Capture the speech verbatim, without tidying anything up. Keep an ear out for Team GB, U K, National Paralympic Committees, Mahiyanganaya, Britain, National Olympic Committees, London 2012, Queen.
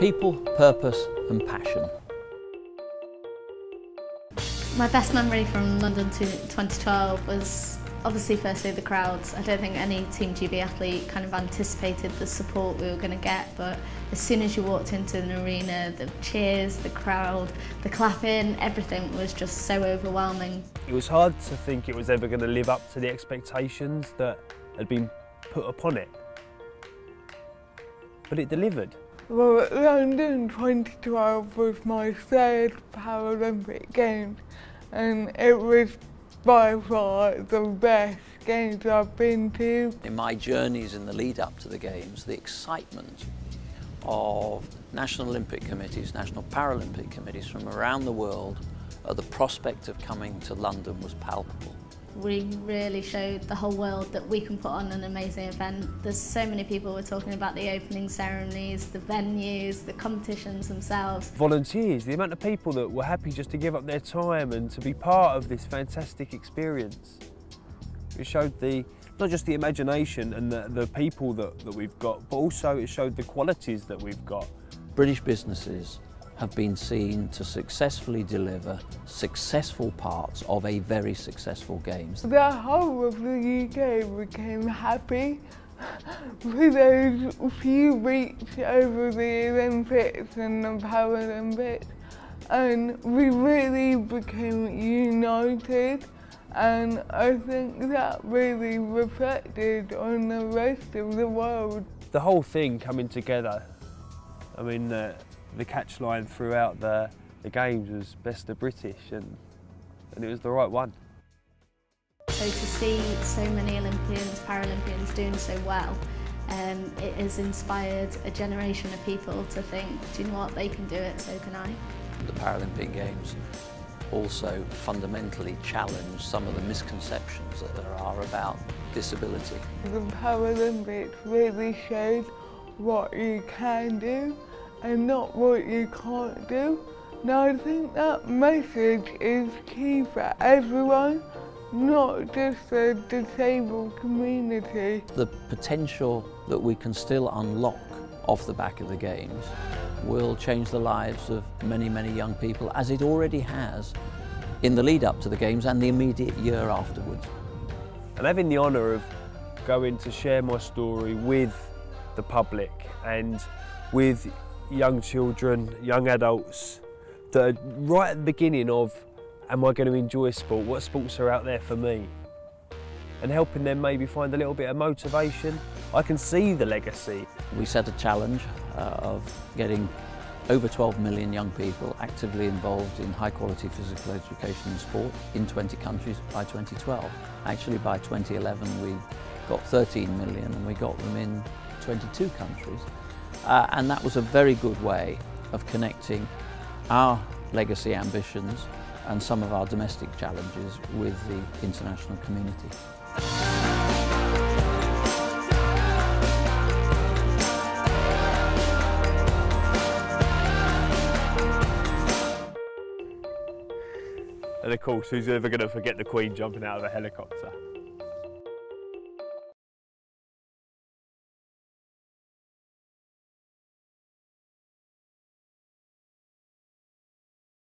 people, purpose and passion. My best memory from London twenty twelve was obviously firstly the crowds. I don't think any Team G B athlete kind of anticipated the support we were going to get, but as soon as you walked into an arena, the cheers, the crowd, the clapping, everything was just so overwhelming. It was hard to think it was ever going to live up to the expectations that had been put upon it, but it delivered. Well, London twenty twelve was my third Paralympic Games, and it was by far the best Games I've been to. In my journeys in the lead up to the Games, the excitement of National Olympic Committees, National Paralympic Committees from around the world at the prospect of coming to London was palpable. We really showed the whole world that we can put on an amazing event. There's so many people were talking about the opening ceremonies, the venues, the competitions themselves. Volunteers, the amount of people that were happy just to give up their time and to be part of this fantastic experience. It showed the, not just the imagination and the, the people that, that we've got, but also it showed the qualities that we've got. British businesses have been seen to successfully deliver successful parts of a very successful Games. The whole of the U K became happy for those few weeks over the Olympics and the Paralympics, and we really became united, and I think that really reflected on the rest of the world. The whole thing coming together, I mean, uh, the catch line throughout the, the Games was best of British, and, and it was the right one. So to see so many Olympians, Paralympians doing so well, um, it has inspired a generation of people to think, do you know what, they can do it, so can I. The Paralympic Games also fundamentally challenge some of the misconceptions that there are about disability. The Paralympics really showed what you can do and not what you can't do. Now I think that message is key for everyone, not just the disabled community. The potential that we can still unlock off the back of the Games will change the lives of many, many young people, as it already has in the lead up to the Games and the immediate year afterwards. And having the honour of going to share my story with the public and with young children, young adults, that are right at the beginning of, am I going to enjoy sport? What sports are out there for me? And helping them maybe find a little bit of motivation. I can see the legacy. We set a challenge uh, of getting over twelve million young people actively involved in high quality physical education and sport in twenty countries by twenty twelve. Actually by twenty eleven we got thirteen million and we got them in twenty-two countries. Uh, and that was a very good way of connecting our legacy ambitions and some of our domestic challenges with the international community. And of course, who's ever going to forget the Queen jumping out of a helicopter?